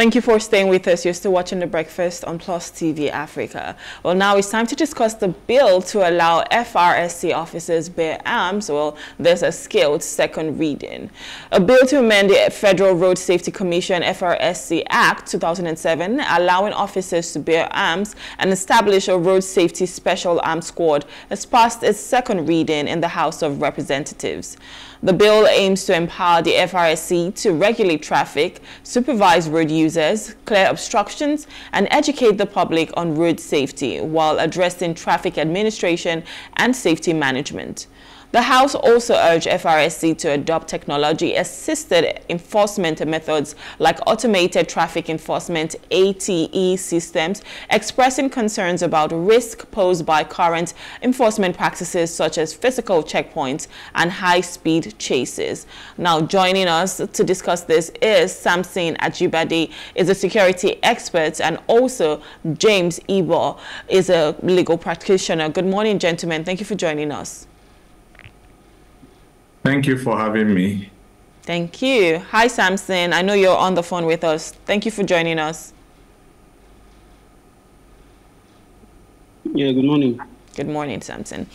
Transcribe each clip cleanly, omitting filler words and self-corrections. Thank you for staying with us. You're still watching The Breakfast on PLUS TV Africa. Well, now it's time to discuss the bill to allow FRSC officers bear arms. Well, there's a scaled second reading. A bill to amend the Federal Road Safety Commission FRSC Act 2007, allowing officers to bear arms and establish a Road Safety Special Arms Squad, has passed its second reading in the House of Representatives. The bill aims to empower the FRSC to regulate traffic, supervise road users, clear obstructions, and educate the public on road safety while addressing traffic administration and safety management. The House also urged FRSC to adopt technology-assisted enforcement methods like automated traffic enforcement (ATE) systems, expressing concerns about risk posed by current enforcement practices such as physical checkpoints and high-speed chases. Now, joining us to discuss this is Samson Ajibade, is a security expert, and also James Ibor is a legal practitioner. Good morning, gentlemen. Thank you for joining us. Thank you for having me. Thank you. Hi, Samson. I know you're on the phone with us. Thank you for joining us. Yeah, good morning. Good morning, Samson.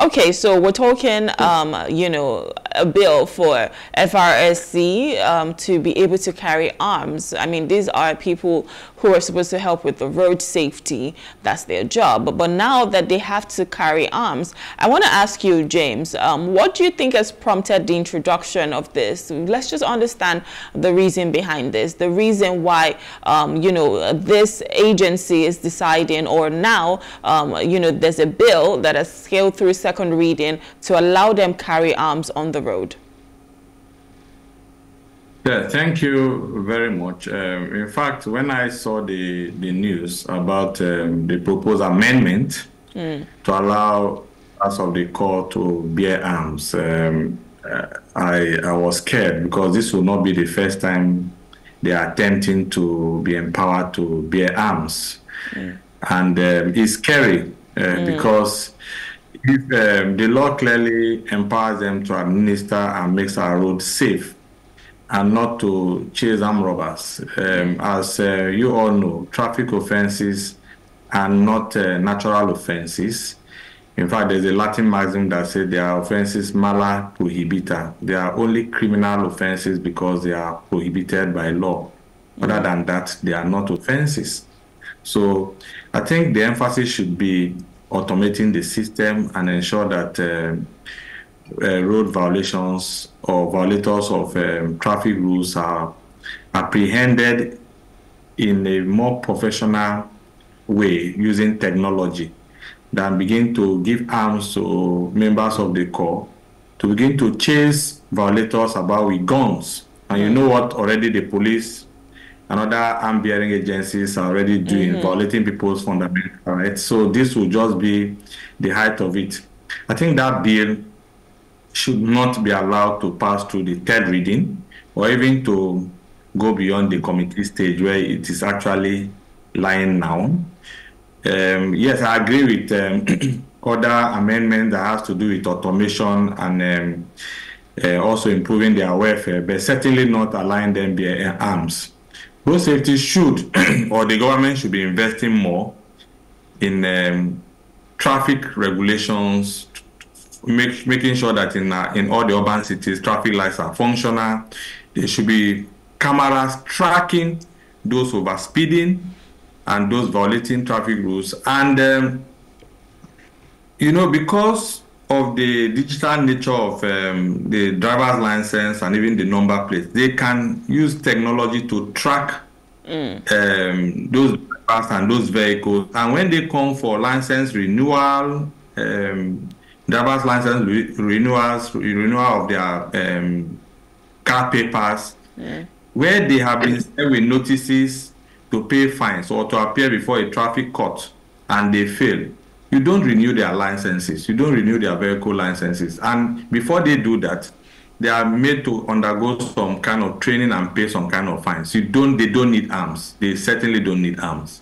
Okay, so we're talking, a bill for FRSC to be able to carry arms. I mean, these are people who are supposed to help with the road safety. That's their job. But now that they have to carry arms, I want to ask you, James, what do you think has prompted the introduction of this? Let's just understand the reason behind this, the reason why, this agency is deciding, or now, there's a bill that has scaled through second reading to allow them carry arms on the road. Yeah, thank you very much. In fact, when I saw the news about the proposed amendment to allow us of the court to bear arms, I was scared because this will not be the first time they are attempting to be empowered to bear arms. And it's scary. Because if, the law clearly empowers them to administer and makes our roads safe and not to chase armed robbers. As you all know, traffic offenses are not natural offenses. In fact, there's a Latin maxim that says they are offenses mala prohibita. They are only criminal offenses because they are prohibited by law. Other than that, they are not offenses. So I think the emphasis should be automating the system and ensure that road violations or violators of traffic rules are apprehended in a more professional way using technology than begin to give arms to members of the corps to begin to chase violators about with guns. And you know what already the police and other arm-bearing agencies are already doing, violating people's fundamental rights. So this will just be the height of it. I think that bill should not be allowed to pass through the third reading or even to go beyond the committee stage where it is actually lying now. Yes, I agree with other amendments that has to do with automation and also improving their welfare, but certainly not allowing them their arms. Road safety should, or the government should be investing more in traffic regulations, making sure that in all the urban cities, traffic lights are functional. There should be cameras tracking those over speeding and those violating traffic rules. And, because of the digital nature of the driver's license and even the number plate, they can use technology to track those cars and those vehicles. And when they come for license renewal, driver's license renewal of their car papers, where they have been sent with notices to pay fines or to appear before a traffic court and they fail, you don't renew their licenses, you don't renew their vehicle licenses. And before they do that, they are made to undergo some kind of training and pay some kind of fines. They don't need arms. They certainly don't need arms.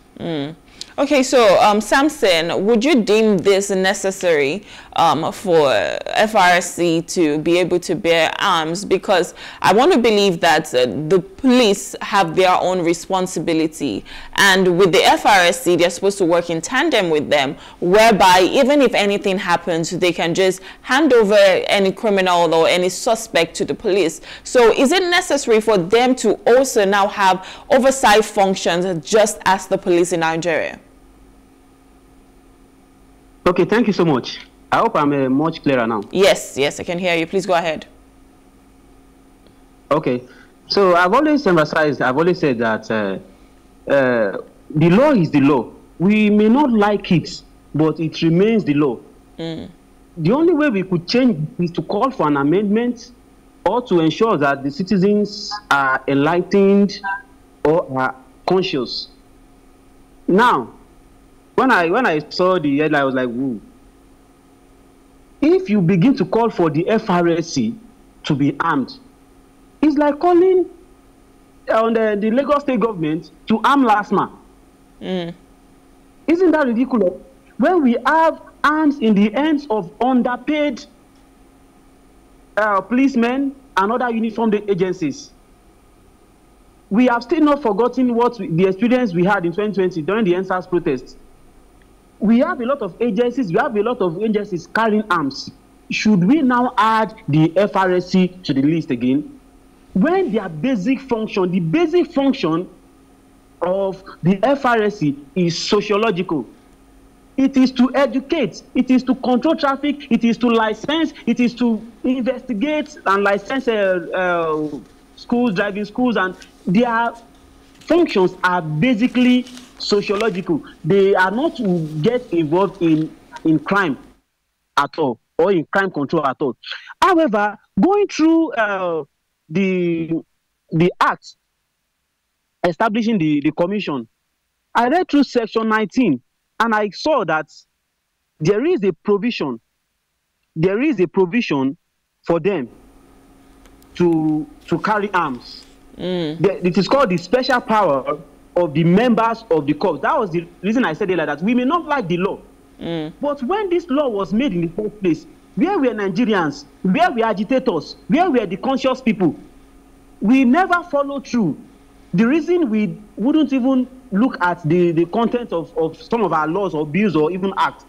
Okay, so Samson, would you deem this necessary for FRSC to be able to bear arms? Because I want to believe that the police have their own responsibility, and with the FRSC, they're supposed to work in tandem with them, whereby even if anything happens, they can just hand over any criminal or any suspect to the police. So is it necessary for them to also now have oversight functions just as the police in Nigeria? Okay, thank you so much. I hope I'm much clearer now. Yes, yes, I can hear you. Please go ahead. Okay, so I've always emphasized, I've always said that the law is the law. We may not like it, but it remains the law. Mm. The only way we could change is to call for an amendment or to ensure that the citizens are enlightened or are conscious. Now, when I saw the headline, I was like, whoa. If you begin to call for the FRSC to be armed, it's like calling on the Lagos State government to arm LASMA. Mm. Isn't that ridiculous? When we have arms in the hands of underpaid policemen and other uniformed agencies. We have still not forgotten what the experience we had in 2020 during the EndSARS protests. We have a lot of agencies, carrying arms. Should we now add the FRSC to the list again? When their basic function, the basic function of the FRSC is sociological. It is to educate, it is to control traffic, it is to license, it is to investigate and license schools, driving schools, and their functions are basically sociological. They are not to get involved in crime at all, or in crime control at all. However, going through the act establishing the commission, I read through section 19, and I saw that there is a provision. There is a provision for them to carry arms. Mm. It is called the special power of the members of the corps. That was the reason I said it like that. We may not like the law, but when this law was made in the first place, where we are Nigerians, where we are agitators, where we are the conscious people, we never follow through. The reason we wouldn't even look at the content of some of our laws or bills or even acts.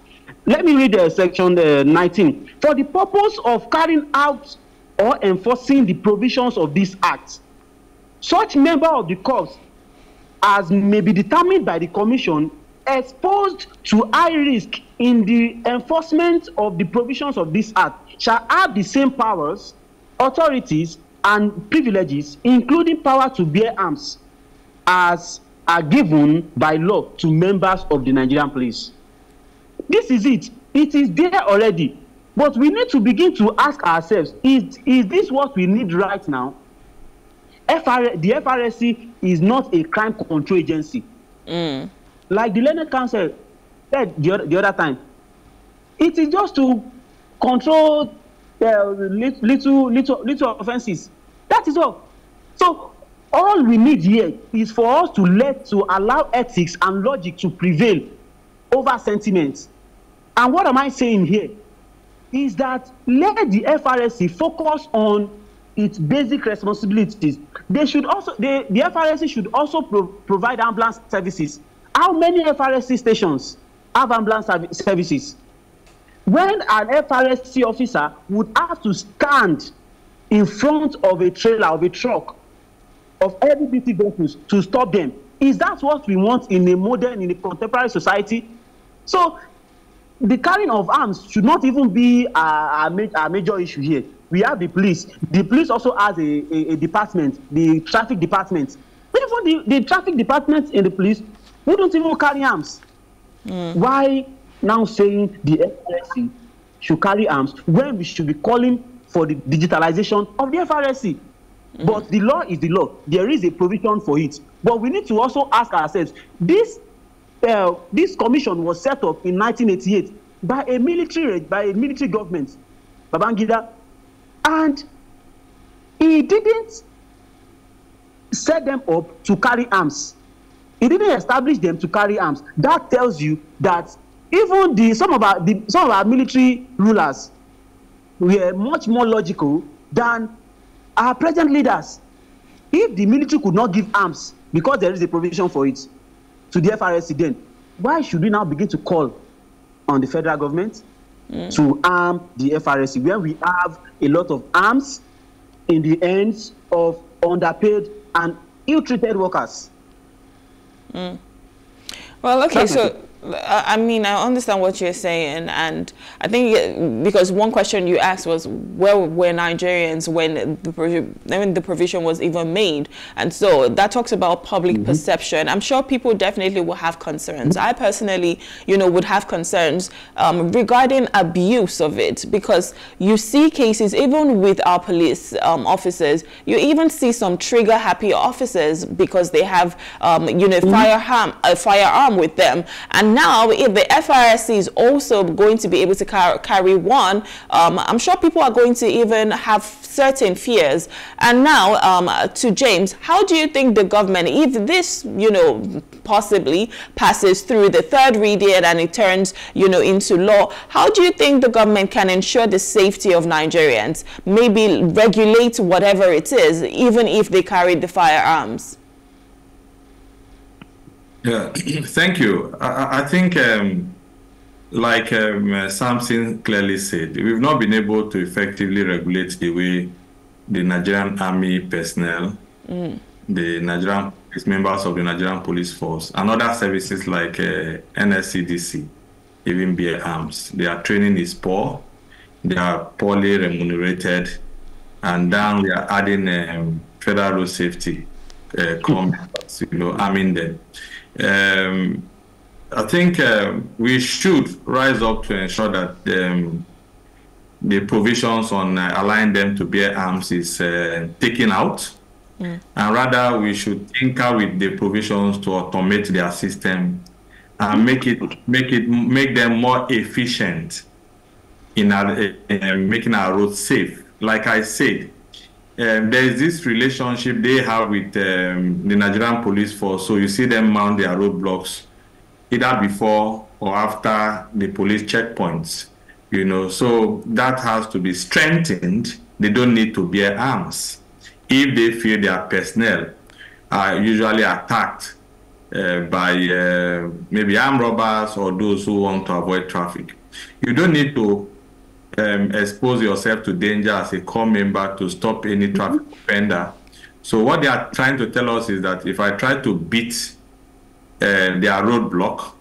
Let me read section 19. For the purpose of carrying out or enforcing the provisions of this act, such member of the corps as may be determined by the commission exposed to high risk in the enforcement of the provisions of this act shall have the same powers, authorities, and privileges, including power to bear arms, as are given by law to members of the Nigerian police. This is it. It is there already. But we need to begin to ask ourselves, is this what we need right now? The FRSC is not a crime control agency. Mm. Like the Learned Council said the other time, it is just to control little offenses. That is all. So all we need here is for us to allow ethics and logic to prevail over sentiments. And what am I saying here? Is that let the FRSC focus on its basic responsibilities. They should also, the FRSC should also provide ambulance services. How many FRSC stations have ambulance services? When an FRSC officer would have to stand in front of a trailer, of a truck, of LGBT vehicles to stop them, is that what we want in a modern, in a contemporary society? So the carrying of arms should not even be a major issue here. We have the police. The police also has a department, the traffic department. Even the traffic department in the police wouldn't even carry arms. Mm. Why now saying the FRSC should carry arms when we should be calling for the digitalization of the FRSC? Mm. But the law is the law. There is a provision for it. But we need to also ask ourselves, this commission was set up in 1988 by a military government, Babangida. And he didn't set them up to carry arms. He didn't establish them to carry arms. That tells you that even some of our military rulers were much more logical than our present leaders. If the military could not give arms because there is a provision for it to the FRSC, then why should we now begin to call on the federal government to arm the FRSC, where we have a lot of arms in the hands of underpaid and ill-treated workers? Well, okay, so I mean, I understand what you're saying, and I think because one question you asked was, where were Nigerians when the provision was even made? And so that talks about public perception. I'm sure people definitely will have concerns. I personally, you know, would have concerns regarding abuse of it, because you see cases, even with our police officers, you even see some trigger-happy officers because they have, you know, a firearm with them. And now, if the FRSC is also going to be able to carry one, I'm sure people are going to even have certain fears. And now, to James, how do you think the government, if this, you know, possibly passes through the third reading and it turns, you know, into law, how do you think the government can ensure the safety of Nigerians? Maybe regulate whatever it is, even if they carry the firearms? Yeah, thank you. I think, like Samson clearly said, we've not been able to effectively regulate the way the Nigerian army personnel, the Nigerian members of the Nigerian police force, and other services like NSCDC, even bear arms. Their training is poor, they are poorly remunerated, and now we are adding federal safety comments, you know, arming them. I think we should rise up to ensure that the provisions on allowing them to bear arms is taken out, and rather we should tinker with the provisions to automate their system and make them more efficient in making our roads safe. Like I said, there is this relationship they have with the Nigerian police force. So you see them mount their roadblocks either before or after the police checkpoints, you know. So that has to be strengthened. They don't need to bear arms if they feel their personnel are usually attacked by maybe armed robbers or those who want to avoid traffic. You don't need to expose yourself to danger as a core member to stop any traffic offender. So what they are trying to tell us is that if I try to beat their roadblock,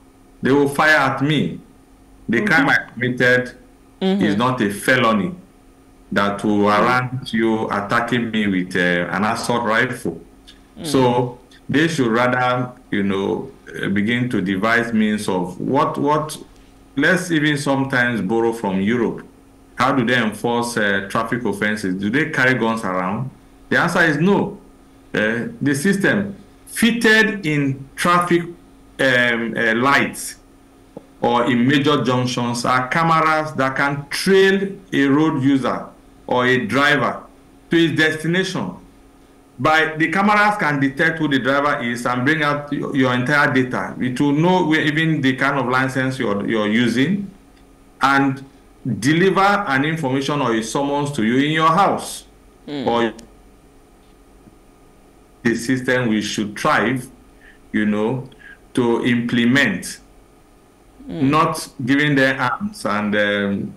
they will fire at me. The crime I committed is not a felony that will warrant you attacking me with an assault rifle. So they should rather, you know, begin to devise means of let's even sometimes borrow from Europe. How do they enforce traffic offenses? Do they carry guns around? The answer is no. The system fitted in traffic lights or in major junctions are cameras that can trail a road user or a driver to his destination. But the cameras can detect who the driver is and bring out your entire data. It will know where even the kind of license you're using and deliver an information or a summons to you in your house. Or the system we should thrive, you know, to implement, not giving their arms and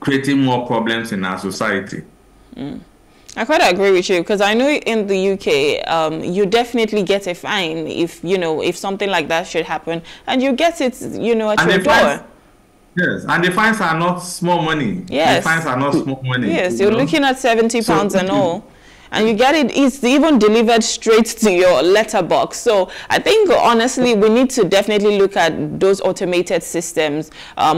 creating more problems in our society. I quite agree with you, because I know in the UK, you definitely get a fine if, you know, if something like that should happen, and you get it, you know, at your door. Yes, and the fines are not small money. Yes, the fines are not small money. Yes, you're looking at £70 and all, and you get it. It's even delivered straight to your letterbox. So I think honestly, we need to definitely look at those automated systems.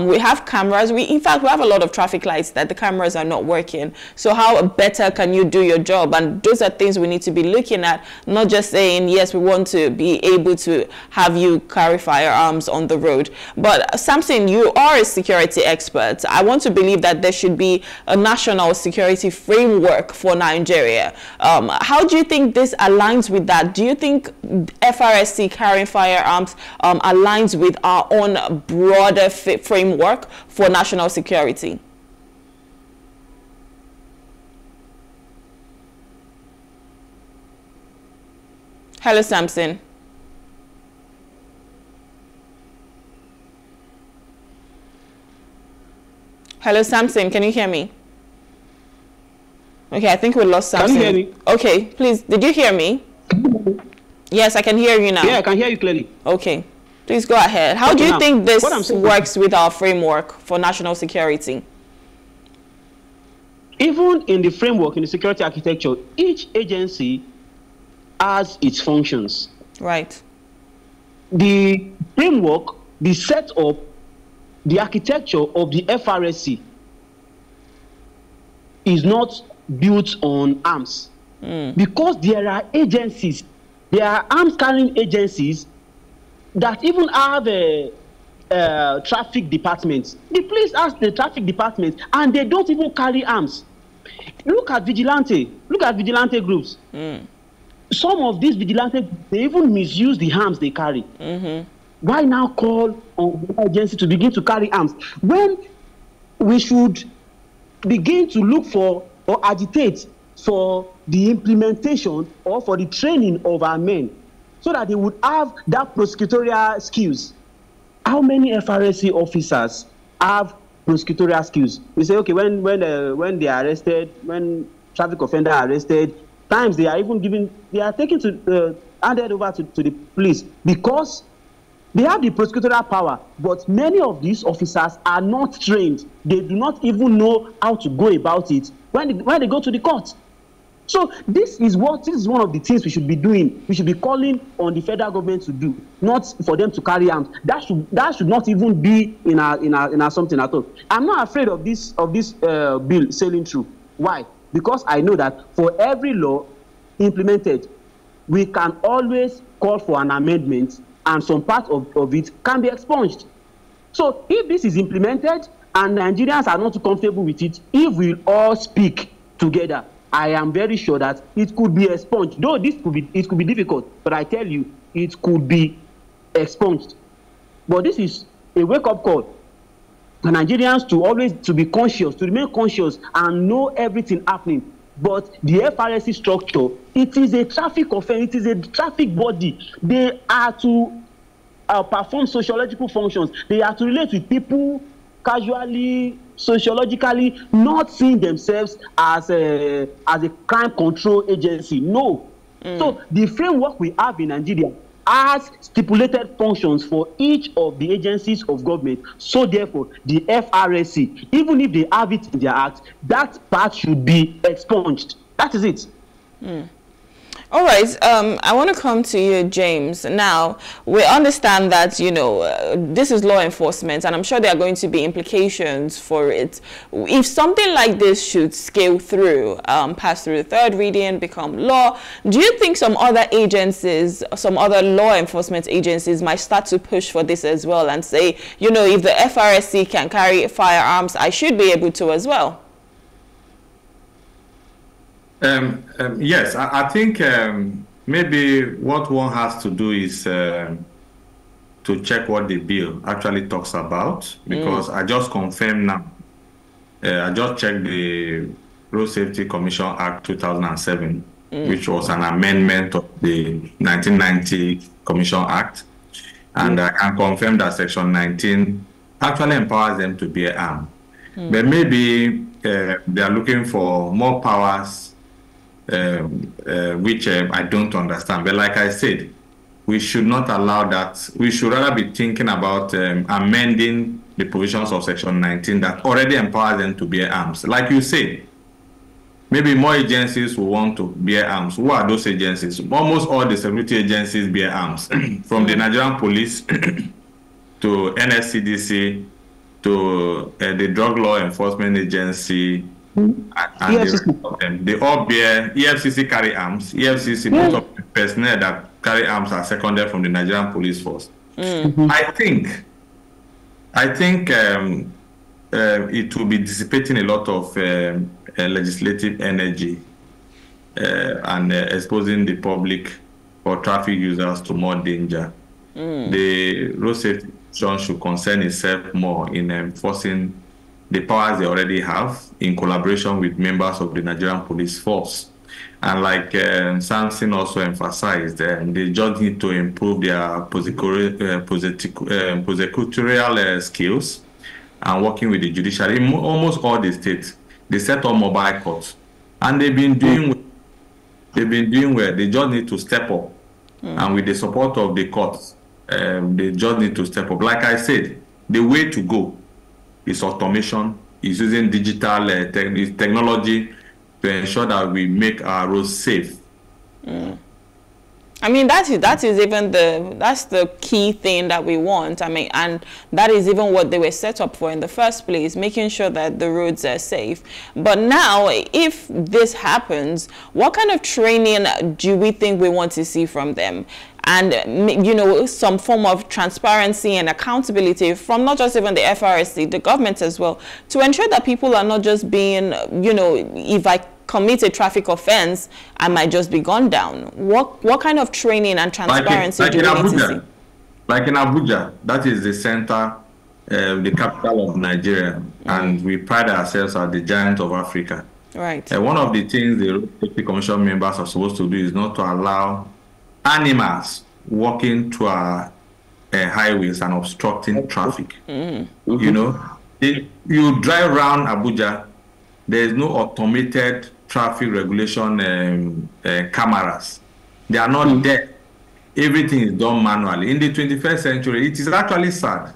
We have cameras. In fact, we have a lot of traffic lights that the cameras are not working. So how better can you do your job? And those are things we need to be looking at, not just saying yes, we want to be able to have you carry firearms on the road. But Samson, you are a security expert. I want to believe that there should be a national security framework for Nigeria. How do you think this aligns with that? Do you think FRSC carrying firearms aligns with our own broader framework for national security? Hello, Samson. Hello, Samson. Can you hear me? Okay, I think we lost Samson. Can you hear me? Okay, please. Did you hear me? Yes, I can hear you now. Yeah, I can hear you clearly. Okay, please go ahead. How do you think this works with our framework for national security? Even in the framework, in the security architecture, each agency has its functions. Right. The framework, the setup, the architecture of the FRSC is not built on arms. Because there are agencies, there are arms-carrying agencies that even have a, traffic departments. The police has the traffic department, and they don't even carry arms. Look at vigilante groups. Some of these vigilante, they even misuse the arms they carry. Why now call on the agency to begin to carry arms when we should begin to look for or agitate for the implementation or for the training of our men so that they would have that prosecutorial skills? How many FRSC officers have prosecutorial skills? We say, okay, when they are arrested, when traffic offender are arrested, times they are even given, they are taken to handed over to the police because they have the prosecutorial power, but many of these officers are not trained. They do not even know how to go about it when they go to the court. So this is one of the things we should be doing. We should be calling on the federal government to do, not for them to carry arms. That should not even be in our something at all. I'm not afraid of this bill sailing through. Why? Because I know that for every law implemented, we can always call for an amendment, and some part of it can be expunged. So if this is implemented and Nigerians are not too comfortable with it, if we all speak together, I am very sure that it could be expunged. Though it could be difficult, but I tell you, it could be expunged. But this is a wake-up call for Nigerians to be conscious, to remain conscious and know everything happening. But the FRSC structure, it is a traffic offense, it is a traffic body. They are to perform sociological functions. They are to relate with people casually, sociologically, not seeing themselves as a crime control agency. No. So the framework we have in Nigeria has stipulated functions for each of the agencies of government. So therefore, the FRSC, even if they have it in their act, that part should be expunged. That is it. All right. I want to come to you, James. Now, we understand that, you know, this is law enforcement, and I'm sure there are going to be implications for it. If something like this should scale through, pass through the third reading, become law, do you think some other agencies, some other law enforcement agencies might start to push for this as well and say, you know, if the FRSC can carry firearms, I should be able to as well? Yes, I think maybe what one has to do is to check what the bill actually talks about, because I just confirmed now, I just checked the Road Safety Commission Act 2007, which was an amendment of the 1990 Commission Act, and I can confirm that Section 19 actually empowers them to bear arms. But maybe they are looking for more powers, which I don't understand. But like I said, we should not allow that. We should rather be thinking about amending the provisions of Section 19 that already empower them to bear arms. Like you said, maybe more agencies will want to bear arms. Who are those agencies? Almost all the security agencies bear arms, from the Nigerian police to NSCDC to the Drug Law Enforcement Agency, and they all bear. EFCC carry arms. EFCC, most of the personnel that carry arms are seconded from the Nigerian police force. I think it will be dissipating a lot of legislative energy and exposing the public or traffic users to more danger. The road safety should concern itself more in enforcing the powers they already have in collaboration with members of the Nigerian police force. And like Samson also emphasized, they just need to improve their prosecutorial skills and working with the judiciary. In almost all the states, they set up mobile courts, and they've been doing well. They just need to step up, and with the support of the courts, they just need to step up. Like I said, the way to go is automation, is using digital technology to ensure that we make our roads safe. I mean, that's the key thing that we want. I mean, and that is even what they were set up for in the first place, making sure that the roads are safe. But now, if this happens, what kind of training do we think we want to see from them? And, you know, some form of transparency and accountability from not just even the FRSC, the government as well, to ensure that people are not just being, you know, if I commit a traffic offense, I might just be gunned down. What kind of training and transparency do we need to see? Like in Abuja, that is the center, the capital of Nigeria, and we pride ourselves as the giant of Africa. Right. One of the things the Road Safety Commission members are supposed to do is not to allow animals walking to our highways and obstructing traffic. You know, if you drive around Abuja, there is no automated traffic regulation cameras. They are not there. Everything is done manually. In the 21st century, it is actually sad.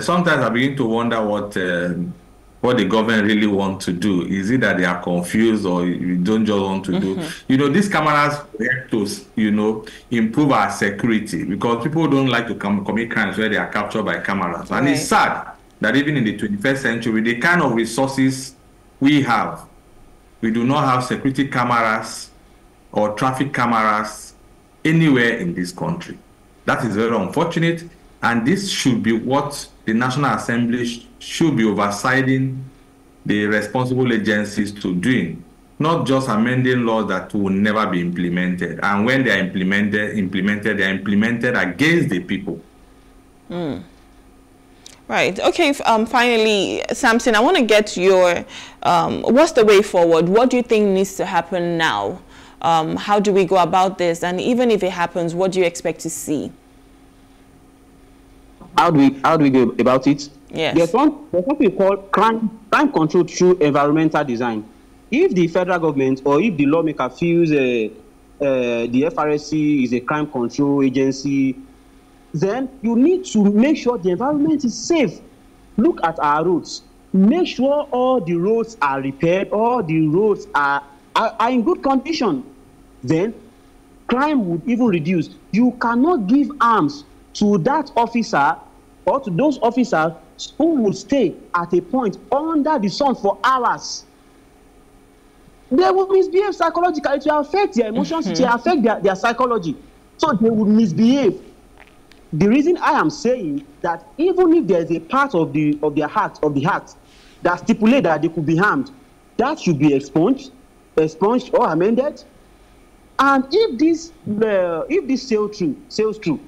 Sometimes I begin to wonder what the government really want to do. Is it that they are confused, or you don't just want to do? You know, these cameras help to, you know, improve our security, because people don't like to commit crimes where they are captured by cameras. And it's sad that even in the 21st century, the kind of resources we have, we do not have security cameras or traffic cameras anywhere in this country. That is very unfortunate, and this should be what the National Assembly should be overseeing the responsible agencies to doing, not just amending laws that will never be implemented. And when they are implemented, they are implemented against the people. Right. Okay. Finally, Samson, I want to get your, what's the way forward? What do you think needs to happen now? How do we go about this? And even if it happens, what do you expect to see? How do we go about it? Yes. There's something called crime control through environmental design. If the federal government or if the lawmaker feels the FRSC is a crime control agency, then you need to make sure the environment is safe. Look at our roads. Make sure all the roads are repaired, all the roads are in good condition. Then crime would even reduce. You cannot give arms to that officer or to those officers who will stay at a point under the sun for hours. They will misbehave psychologically. It will affect their emotions, it will affect their psychology. So they will misbehave. The reason I am saying that even if there is a part of the heart that stipulates that they could be harmed, that should be expunged or amended. And if this sails through,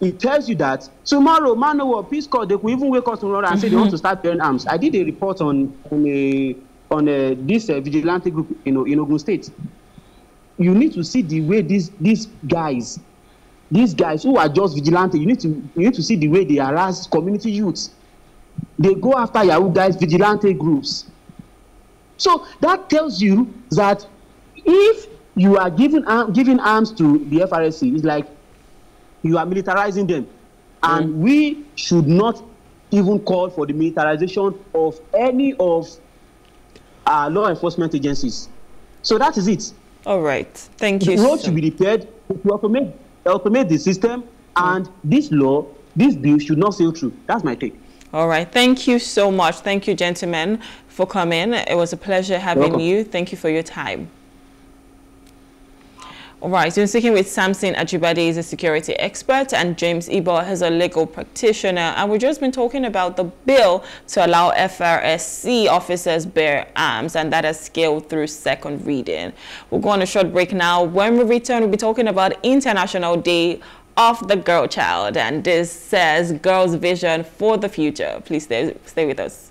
it tells you that tomorrow, man or Peace Corps, they could even wake up tomorrow and say they want to start bearing arms. I did a report on this vigilante group in Ogun State. You need to see the way these guys who are just vigilante, you need to see the way they harass community youths. They go after Yahoo guys, vigilante groups. So that tells you that if you are giving arms to the FRSC, it's like you are militarizing them. And we should not even call for the militarization of any of our law enforcement agencies. So that is it. All right. Thank you. The road should be repaired to automate the system, and this bill should not sail through. That's my take. All right. Thank you so much. Thank you, gentlemen, for coming. It was a pleasure having you. Thank you for your time. All right, so I'm speaking with Samson Ajibade, he's a security expert, and James Ibor is a legal practitioner. And we've just been talking about the bill to allow FRSC officers bear arms, and that has scaled through second reading. We'll go on a short break now. When we return, we'll be talking about International Day of the Girl Child, and this says girls' vision for the future. Please stay with us.